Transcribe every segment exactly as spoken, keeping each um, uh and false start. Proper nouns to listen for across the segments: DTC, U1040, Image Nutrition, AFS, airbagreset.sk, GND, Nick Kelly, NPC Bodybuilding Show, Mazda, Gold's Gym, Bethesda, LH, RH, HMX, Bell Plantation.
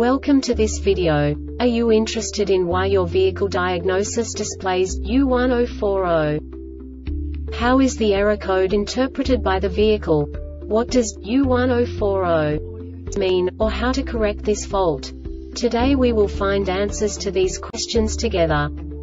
Welcome to this video. Are you interested in why your vehicle diagnosis displays U one zero four zero? How is the error code interpreted by the vehicle? What does U one zero four zero mean, or how to correct this fault? Today we will find answers to these questions together.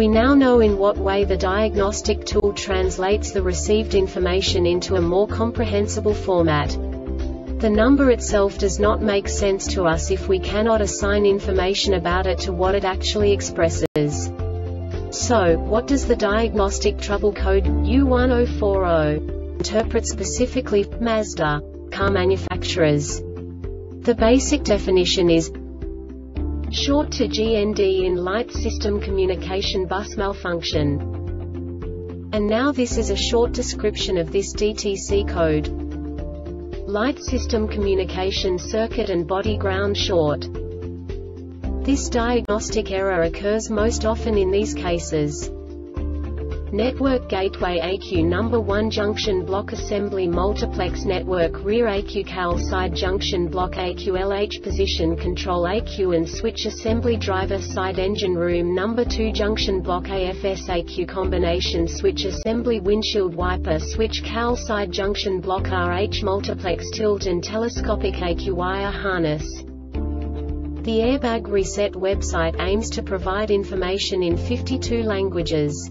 We now know in what way the diagnostic tool translates the received information into a more comprehensible format. The number itself does not make sense to us if we cannot assign information about it to what it actually expresses. So, what does the diagnostic trouble code U one zero four zero interpret specifically for Mazda car manufacturers? The basic definition is short to G N D in light system communication bus malfunction. And now this is a short description of this D T C code. Light system communication circuit and body ground short. This diagnostic error occurs most often in these cases. Network gateway A Q number one junction block assembly multiplex network rear A Q cal side junction block A Q L H position control A Q and switch assembly driver side engine room number two junction block A F S A Q combination switch assembly windshield wiper switch cal side junction block R H multiplex tilt and telescopic A Q wire harness. The Airbag Reset website aims to provide information in fifty-two languages.